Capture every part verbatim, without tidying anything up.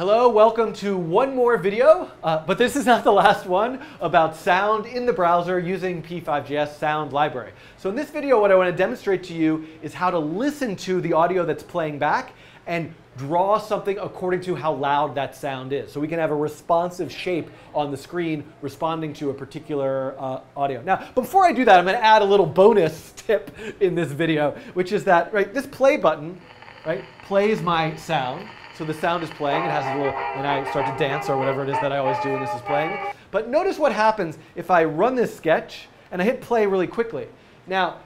Hello, welcome to one more video, uh, but this is not the last one, about sound in the browser using p five.js sound library. So in this video, what I want to demonstrate to you is how to listen to the audio that's playing back and draw something according to how loud that sound is. So we can have a responsive shape on the screen responding to a particular uh, audio. Now, before I do that, I'm going to add a little bonus tip in this video, which is that right, this play button right, plays my sound. So the sound is playing, it has a little, and I start to dance or whatever it is that I always do when this is playing. But notice what happens if I run this sketch and I hit play really quickly. Now,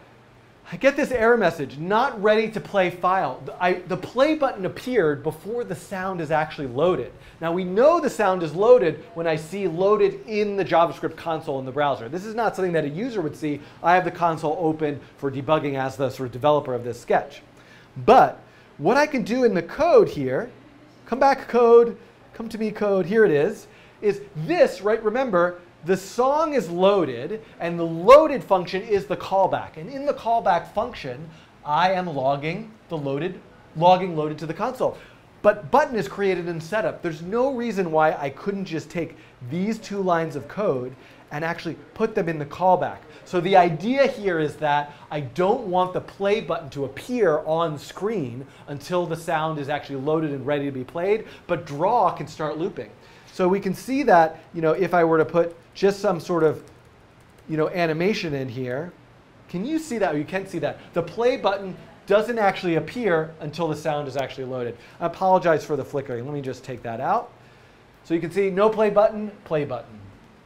I get this error message, not ready to play file. I, the play button appeared before the sound is actually loaded. Now we know the sound is loaded when I see loaded in the JavaScript console in the browser. This is not something that a user would see. I have the console open for debugging as the sort of developer of this sketch. But what I can do in the code here, come back code, come to me code, here it is, is this, right, remember, the song is loaded, and the loaded function is the callback. And in the callback function, I am logging the loaded, logging loaded to the console. But button is created in setup. There's no reason why I couldn't just take these two lines of code and actually put them in the callback. So the idea here is that I don't want the play button to appear on screen until the sound is actually loaded and ready to be played, but draw can start looping. So we can see that, you know, if I were to put just some sort of, you know, animation in here, can you see that? You can see that. The play button doesn't actually appear until the sound is actually loaded. I apologize for the flickering. Let me just take that out. So you can see no play button, play button.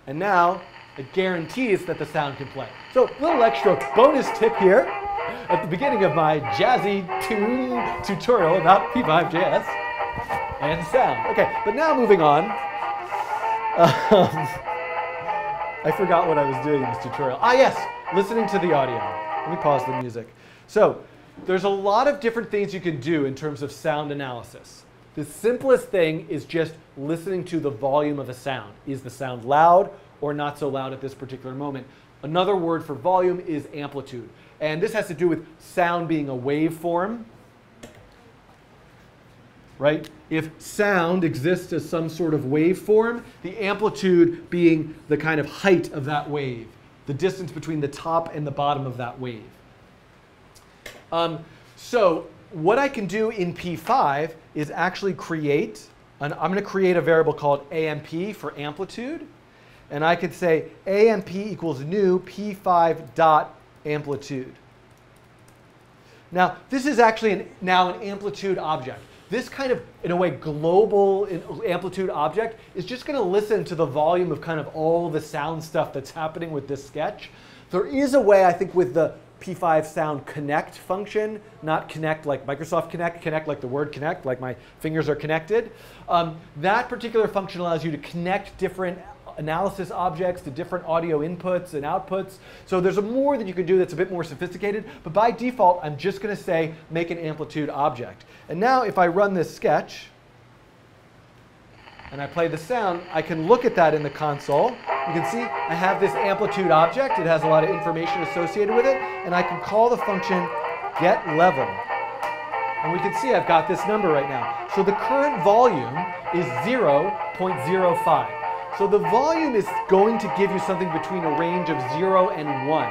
And now it guarantees that the sound can play. So a little extra bonus tip here at the beginning of my jazzy tune tutorial about p five.js and sound. OK, but now moving on. Um, I forgot what I was doing in this tutorial. Ah, yes, listening to the audio. Let me pause the music. So there's a lot of different things you can do in terms of sound analysis. The simplest thing is just listening to the volume of a sound. Is the sound loud or not so loud at this particular moment? Another word for volume is amplitude. And this has to do with sound being a waveform, right? If sound exists as some sort of waveform, the amplitude being the kind of height of that wave, the distance between the top and the bottom of that wave. Um, so what I can do in P five is actually create, an, I'm going to create a variable called amp for amplitude. And I could say amp equals new p five.Amplitude. Now, this is actually an, now an amplitude object. This kind of, in a way, global amplitude object is just going to listen to the volume of kind of all the sound stuff that's happening with this sketch. There is a way, I think, with the P five sound connect function, not connect like Microsoft Connect, connect like the word connect, like my fingers are connected. Um, that particular function allows you to connect different analysis objects to different audio inputs and outputs. So there's a more that you can do that's a bit more sophisticated. But by default, I'm just going to say make an amplitude object. And now if I run this sketch and I play the sound, I can look at that in the console. You can see I have this amplitude object. It has a lot of information associated with it. And I can call the function getLevel. And we can see I've got this number right now. So the current volume is zero point zero five. So the volume is going to give you something between a range of zero and one.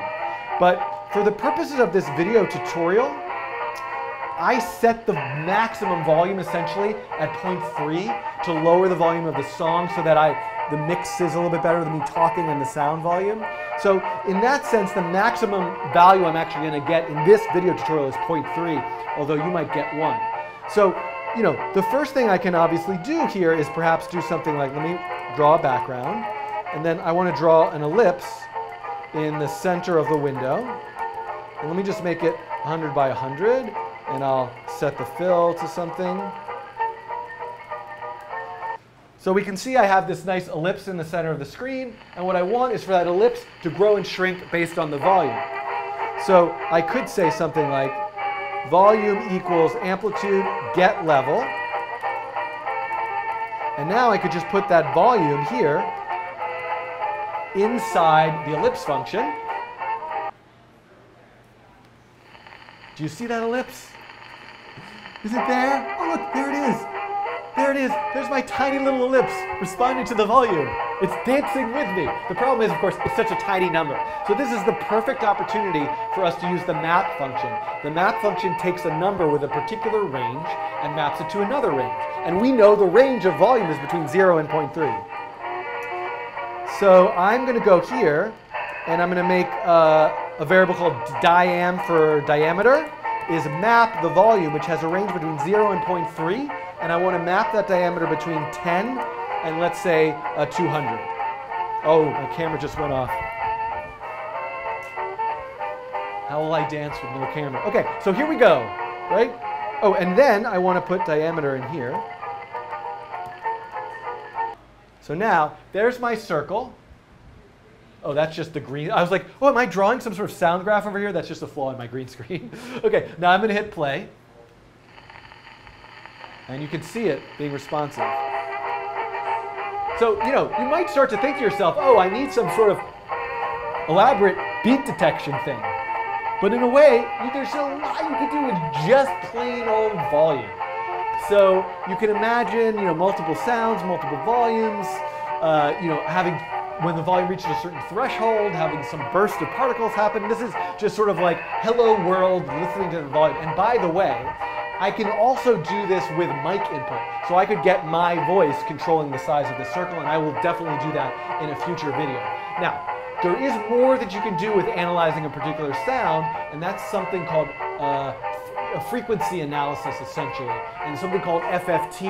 But for the purposes of this video tutorial, I set the maximum volume essentially at zero point three to lower the volume of the song so that I the mix is a little bit better than me talking and the sound volume. So in that sense, the maximum value I'm actually going to get in this video tutorial is zero point three, although you might get one. So you know, the first thing I can obviously do here is perhaps do something like, let me draw a background, and then I want to draw an ellipse in the center of the window. And let me just make it one hundred by one hundred, and I'll set the fill to something. So we can see I have this nice ellipse in the center of the screen, and what I want is for that ellipse to grow and shrink based on the volume. So I could say something like volume equals amplitude get level. And now I could just put that volume here inside the ellipse function. Do you see that ellipse? Is it there? Oh, look, there it is. There it is. There's my tiny little ellipse responding to the volume. It's dancing with me. The problem is, of course, it's such a tiny number. So this is the perfect opportunity for us to use the map function. The map function takes a number with a particular range and maps it to another range. And we know the range of volume is between zero and zero point three. So I'm going to go here, and I'm going to make uh, a variable called diam for diameter is map the volume, which has a range between zero and zero point three, and I want to map that diameter between ten and, let's say, uh, two hundred. Oh, my camera just went off. How will I dance with no camera? Okay, so here we go, right? Oh, and then I want to put diameter in here. So now, there's my circle. Oh, that's just the green. I was like, oh, am I drawing some sort of sound graph over here? That's just a flaw in my green screen. Okay, now I'm going to hit play. And you can see it being responsive. So, you know, you might start to think to yourself, oh, I need some sort of elaborate beat detection thing. But in a way, there's a lot you can do with just plain old volume. So you can imagine, you know, multiple sounds, multiple volumes, uh, you know, having, when the volume reaches a certain threshold, having some burst of particles happen. This is just sort of like, hello world, listening to the volume. And by the way, I can also do this with mic input. So I could get my voice controlling the size of the circle, and I will definitely do that in a future video. Now, there is more that you can do with analyzing a particular sound, and that's something called uh, a frequency analysis, essentially, and something called F F T,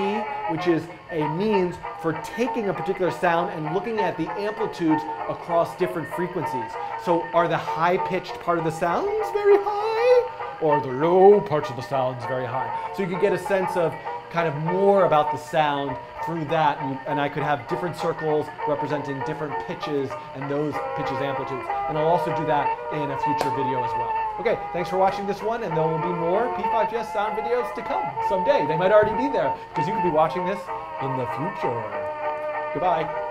which is a means for taking a particular sound and looking at the amplitudes across different frequencies. So are the high-pitched part of the sounds very high, or the low parts of the sounds very high? So you could get a sense of kind of more about the sound through that, and, and I could have different circles representing different pitches and those pitches amplitudes. And I'll also do that in a future video as well. Okay, thanks for watching this one, and there will be more P five.J S sound videos to come someday. They might already be there, because you could be watching this in the future. Goodbye.